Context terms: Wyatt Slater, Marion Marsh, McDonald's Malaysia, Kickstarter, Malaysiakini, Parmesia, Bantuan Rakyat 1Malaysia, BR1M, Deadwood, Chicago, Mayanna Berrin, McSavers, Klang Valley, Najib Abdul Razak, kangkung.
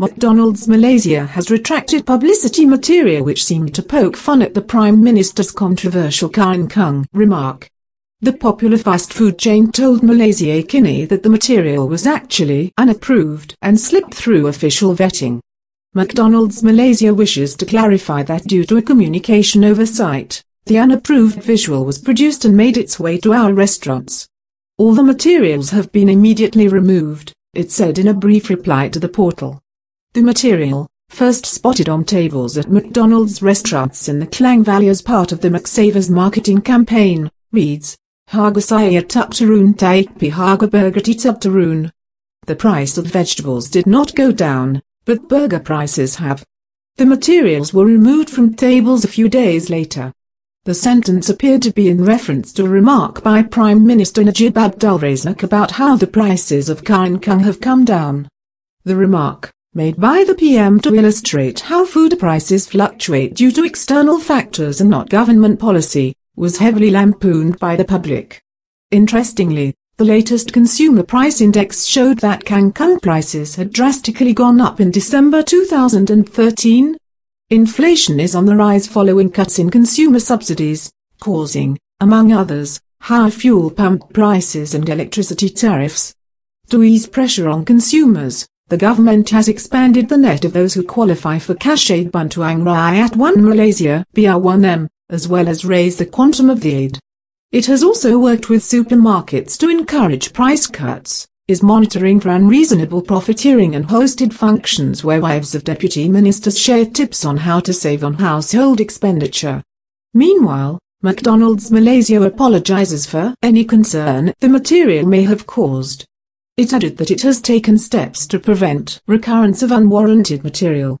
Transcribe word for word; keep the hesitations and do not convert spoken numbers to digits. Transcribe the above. McDonald's Malaysia has retracted publicity material which seemed to poke fun at the Prime Minister's controversial kangkung remark. The popular fast food chain told Malaysiakini that the material was actually unapproved and slipped through official vetting. McDonald's Malaysia wishes to clarify that due to a communication oversight, the unapproved visual was produced and made its way to our restaurants. All the materials have been immediately removed, it said in a brief reply to the portal. The material, first spotted on tables at McDonald's restaurants in the Klang Valley as part of the McSavers marketing campaign, reads, Harga saya tak turun tapi harga burger tetap turun. The price of vegetables did not go down, but burger prices have. The materials were removed from tables a few days later. The sentence appeared to be in reference to a remark by Prime Minister Najib Abdul Razak about how the prices of kangkung have come down. The remark, made by the P M to illustrate how food prices fluctuate due to external factors and not government policy, was heavily lampooned by the public. Interestingly, the latest consumer price index showed that kangkung prices had drastically gone up in December two thousand thirteen. Inflation is on the rise following cuts in consumer subsidies, causing, among others, high fuel pump prices and electricity tariffs. To ease pressure on consumers, the government has expanded the net of those who qualify for cash aid Bantuan Rakyat one Malaysia B R one M, as well as raise the quantum of the aid. It has also worked with supermarkets to encourage price cuts, is monitoring for unreasonable profiteering and hosted functions where wives of deputy ministers share tips on how to save on household expenditure. Meanwhile, McDonald's Malaysia apologizes for any concern the material may have caused. It added that it has taken steps to prevent recurrence of unwarranted material.